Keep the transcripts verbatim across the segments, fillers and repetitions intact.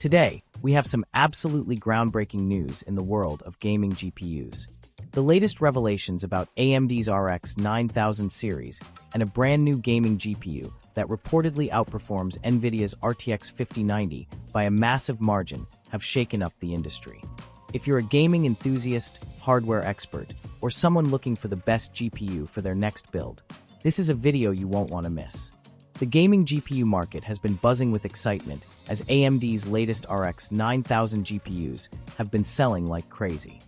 Today, we have some absolutely groundbreaking news in the world of gaming G P Us. The latest revelations about A M D's R X nine thousand series and a brand new gaming G P U that reportedly outperforms Nvidia's R T X fifty ninety by a massive margin have shaken up the industry. If you're a gaming enthusiast, hardware expert, or someone looking for the best G P U for their next build, this is a video you won't want to miss. The gaming G P U market has been buzzing with excitement as A M D's latest R X nine thousand G P Us have been selling like crazy.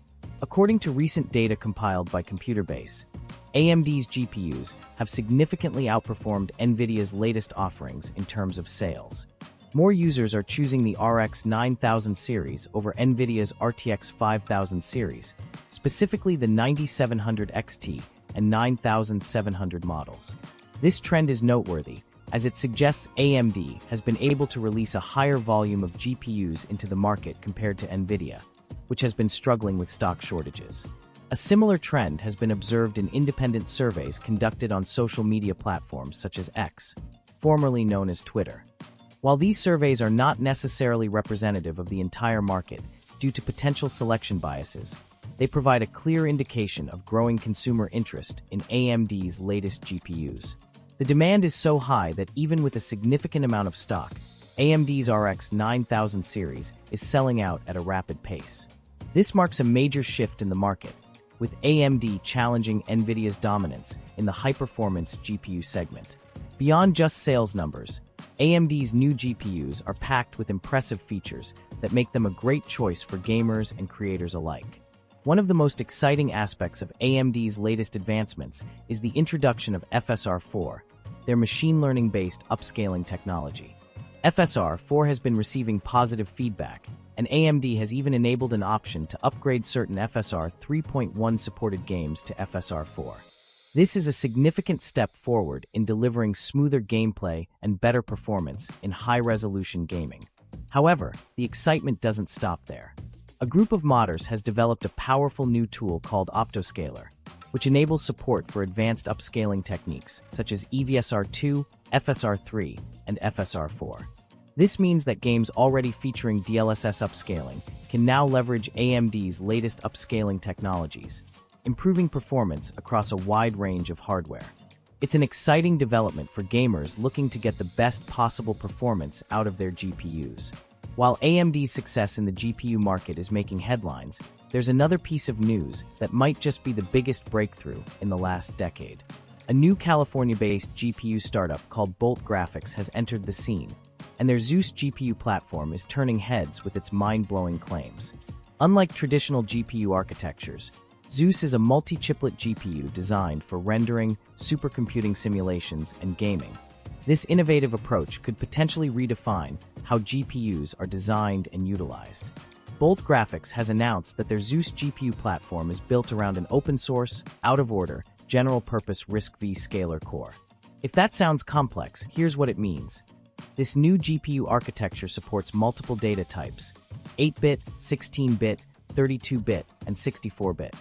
According to recent data compiled by ComputerBase, A M D's G P Us have significantly outperformed Nvidia's latest offerings in terms of sales. More users are choosing the R X nine thousand series over Nvidia's R T X five thousand series, specifically the ninety-seven hundred X T and ninety-seven hundred models. This trend is noteworthy, as it suggests A M D has been able to release a higher volume of G P Us into the market compared to Nvidia, which has been struggling with stock shortages. A similar trend has been observed in independent surveys conducted on social media platforms such as X, formerly known as Twitter. While these surveys are not necessarily representative of the entire market due to potential selection biases, they provide a clear indication of growing consumer interest in A M D's latest G P Us. The demand is so high that even with a significant amount of stock, A M D's R X nine thousand series is selling out at a rapid pace. This marks a major shift in the market, with A M D challenging Nvidia's dominance in the high-performance G P U segment. Beyond just sales numbers, A M D's new G P Us are packed with impressive features that make them a great choice for gamers and creators alike. One of the most exciting aspects of A M D's latest advancements is the introduction of F S R four, their machine learning-based upscaling technology. F S R four has been receiving positive feedback, and A M D has even enabled an option to upgrade certain F S R three point one supported games to F S R four. This is a significant step forward in delivering smoother gameplay and better performance in high-resolution gaming. However, the excitement doesn't stop there. A group of modders has developed a powerful new tool called Optiscaler, which enables support for advanced upscaling techniques such as E V S R two, F S R three, and F S R four. This means that games already featuring D L S S upscaling can now leverage A M D's latest upscaling technologies, improving performance across a wide range of hardware. It's an exciting development for gamers looking to get the best possible performance out of their G P Us. While A M D's success in the G P U market is making headlines, there's another piece of news that might just be the biggest breakthrough in the last decade. A new California-based G P U startup called Bolt Graphics has entered the scene, and their Zeus G P U platform is turning heads with its mind-blowing claims. Unlike traditional G P U architectures, Zeus is a multi-chiplet G P U designed for rendering, supercomputing simulations, and gaming. This innovative approach could potentially redefine how G P Us are designed and utilized. Bolt Graphics has announced that their Zeus G P U platform is built around an open-source, out-of-order, general-purpose risk V scalar core. If that sounds complex, here's what it means. This new G P U architecture supports multiple data types, eight bit, sixteen bit, thirty-two bit, and sixty-four bit,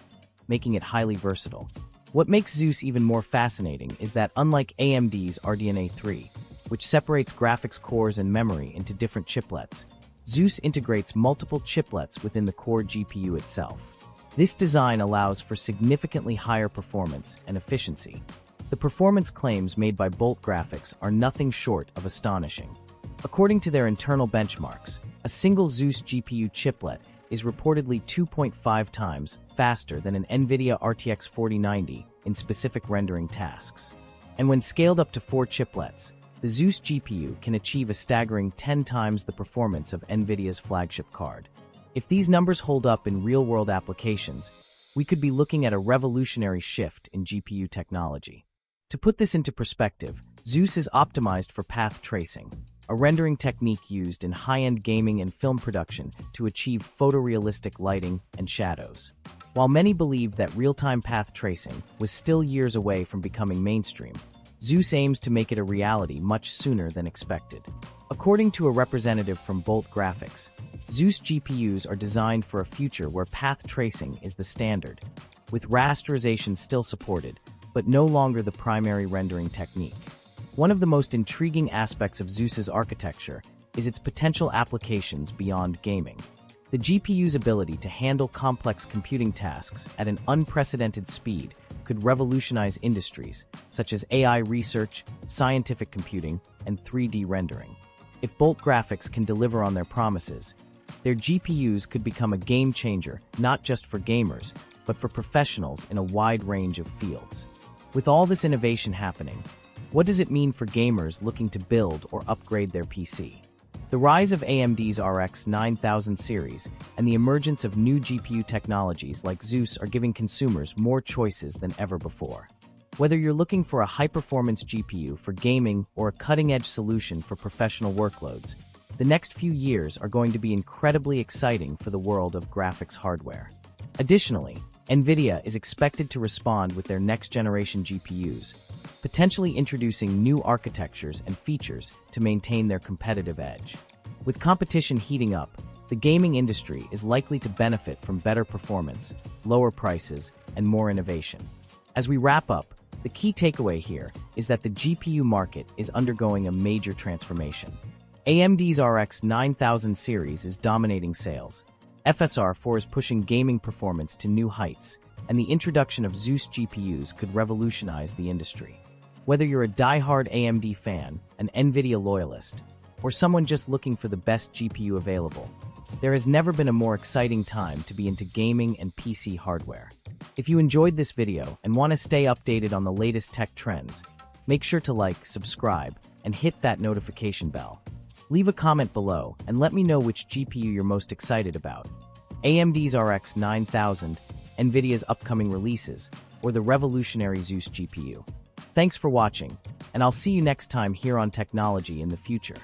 making it highly versatile. What makes Zeus even more fascinating is that unlike A M D's R D N A three, which separates graphics cores and memory into different chiplets, Zeus integrates multiple chiplets within the core G P U itself. This design allows for significantly higher performance and efficiency. The performance claims made by Bolt Graphics are nothing short of astonishing. According to their internal benchmarks, a single Zeus G P U chiplet is reportedly two point five times faster than an Nvidia R T X forty ninety in specific rendering tasks. And when scaled up to four chiplets, the Zeus G P U can achieve a staggering ten times the performance of Nvidia's flagship card. If these numbers hold up in real-world applications, we could be looking at a revolutionary shift in G P U technology. To put this into perspective, Zeus is optimized for path tracing, a rendering technique used in high-end gaming and film production to achieve photorealistic lighting and shadows. While many believed that real-time path tracing was still years away from becoming mainstream, Zeus aims to make it a reality much sooner than expected. According to a representative from Bolt Graphics, Zeus G P Us are designed for a future where path tracing is the standard, with rasterization still supported, but no longer the primary rendering technique. One of the most intriguing aspects of Zeus's architecture is its potential applications beyond gaming. The G P U's ability to handle complex computing tasks at an unprecedented speed could revolutionize industries such as A I research, scientific computing, and three D rendering. If Bolt Graphics can deliver on their promises, their G P Us could become a game changer not just for gamers, but for professionals in a wide range of fields. With all this innovation happening, what does it mean for gamers looking to build or upgrade their P C? The rise of A M D's R X nine thousand series and the emergence of new G P U technologies like Zeus are giving consumers more choices than ever before. Whether you're looking for a high-performance G P U for gaming or a cutting-edge solution for professional workloads, the next few years are going to be incredibly exciting for the world of graphics hardware. Additionally, Nvidia is expected to respond with their next-generation G P Us, potentially introducing new architectures and features to maintain their competitive edge. With competition heating up, the gaming industry is likely to benefit from better performance, lower prices, and more innovation. As we wrap up, the key takeaway here is that the G P U market is undergoing a major transformation. A M D's R X nine thousand series is dominating sales, F S R four is pushing gaming performance to new heights, and the introduction of Zeus G P Us could revolutionize the industry. Whether you're a die-hard A M D fan, an Nvidia loyalist, or someone just looking for the best G P U available, there has never been a more exciting time to be into gaming and P C hardware. If you enjoyed this video and want to stay updated on the latest tech trends, make sure to like, subscribe, and hit that notification bell. Leave a comment below and let me know which G P U you're most excited about. A M D's R X nine thousand, Nvidia's upcoming releases, or the revolutionary Zeus G P U. Thanks for watching, and I'll see you next time here on Technology in the Future.